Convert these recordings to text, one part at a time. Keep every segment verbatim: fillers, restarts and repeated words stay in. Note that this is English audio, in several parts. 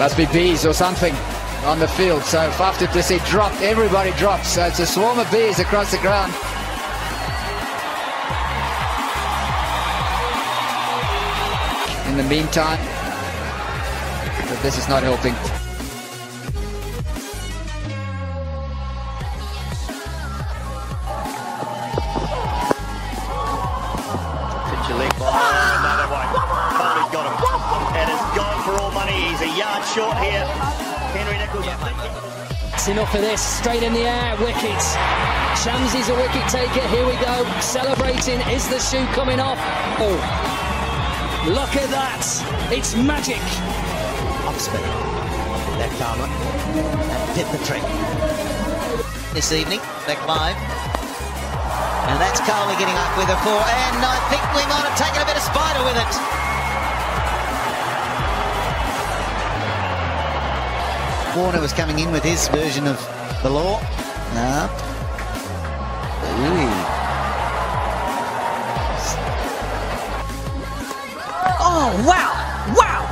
Must be bees or something on the field. So after this, it dropped. Everybody dropped. So it's a swarm of bees across the ground. In the meantime, but this is not helping. Short here, Henry Nichols. That's enough of this. Straight in the air, wickets. Shamsi's a wicket taker. Here we go. Celebrating. Is the shoe coming off? Oh, look at that! It's magic. Off spin, left arm up, and did the trick. This evening, back live, and that's Carly getting up with a four, and I think we might have taken a bit of spider with it. Warner was coming in with his version of the law. No. Ooh. Oh, wow! Wow!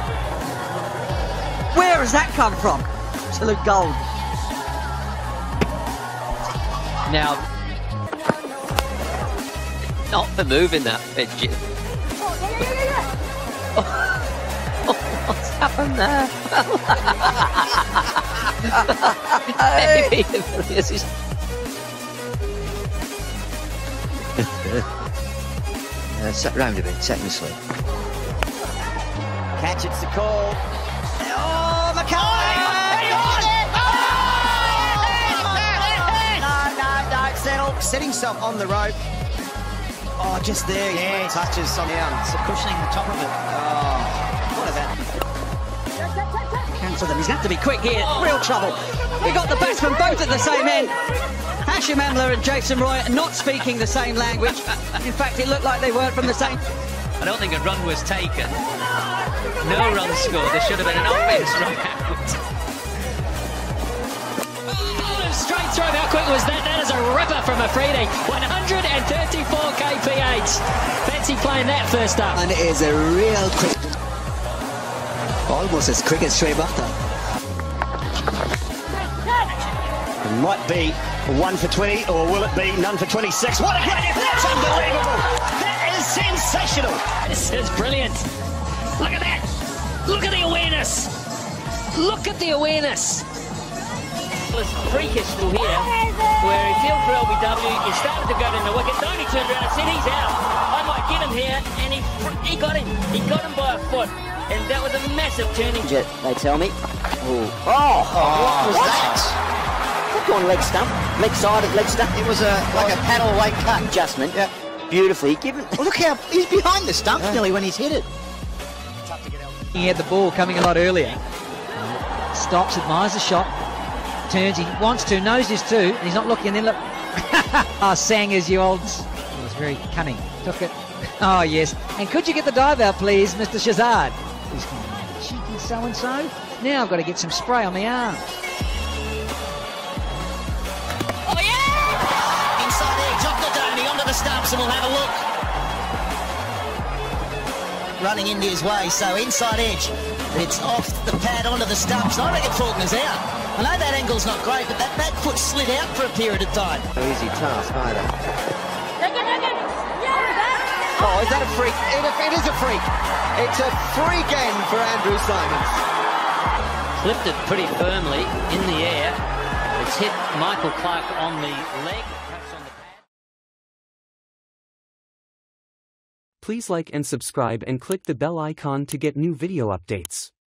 Where has that come from? Absolute gold. Now, not for moving that fidget. Oh, yeah, yeah, yeah, yeah. Oh. Oh, what's happened there? Hey. uh, sat round a bit technically. Catch, it's the call. Oh, McCullough! No, no, no, settle. Setting some on the rope. Oh, just there. Yeah, he touches some down. So cushioning the top of it. Oh, what about? Cancel them. He's going to have to be quick here. Real trouble. We got the batsmen both at the same end. Hashim Emler and Jason Roy not speaking the same language. In fact, it looked like they weren't from the same. I don't think a run was taken. No run scored. There should have been an obvious run out. Straight throw. How quick was that? That is a ripper from Afridi. one thirty-four K P H. Fancy playing that first up. And it is a real quick. Almost as quick as Shrey Bakhtar. It might be one for twenty, or will it be none for twenty-six? What a great effort! That's unbelievable! That is sensational! This is brilliant! Look at that! Look at the awareness! Look at the awareness! It's freakish from here, where he's ill for L B W, he started to go in the wicket, then he turned around and said he's out. I might get him here, and he, he got him. He got him by a foot. And that was a massive turning jet, they tell me. Ooh. Oh! What was what? that? What going leg stump? Leg sided, leg stump? It was a like oh. a paddle weight cut. Adjustment. Yeah. Beautifully given. Well, look how he's behind the stump yeah. nearly when he's hit it. Tough to get out. He had the ball coming a lot earlier. Stops, admires the shot. Turns, he wants to, knows his two, and he's not looking. Then look. Ah, oh, Sangers, you old. It was very cunning. Took it. Oh, yes. And could you get the dive out, please, Mister Shazard? He's gone cheeky so-and-so. Now I've got to get some spray on my arm. Oh, yeah! Inside the edge, off the Donny, onto the stumps, and we'll have a look. Running into his way, so inside edge. It's off the pad, onto the stumps. I reckon Faulkner's out. I know that angle's not great, but that back foot slid out for a period of time. Easy task, either. Take it, take it. Yeah, oh, is that a freak? It, it is a freak. It's a free game for Andrew Simons. Flipped it pretty firmly in the air. It's hit Michael Clark on the leg. On the pad. Please like and subscribe and click the bell icon to get new video updates.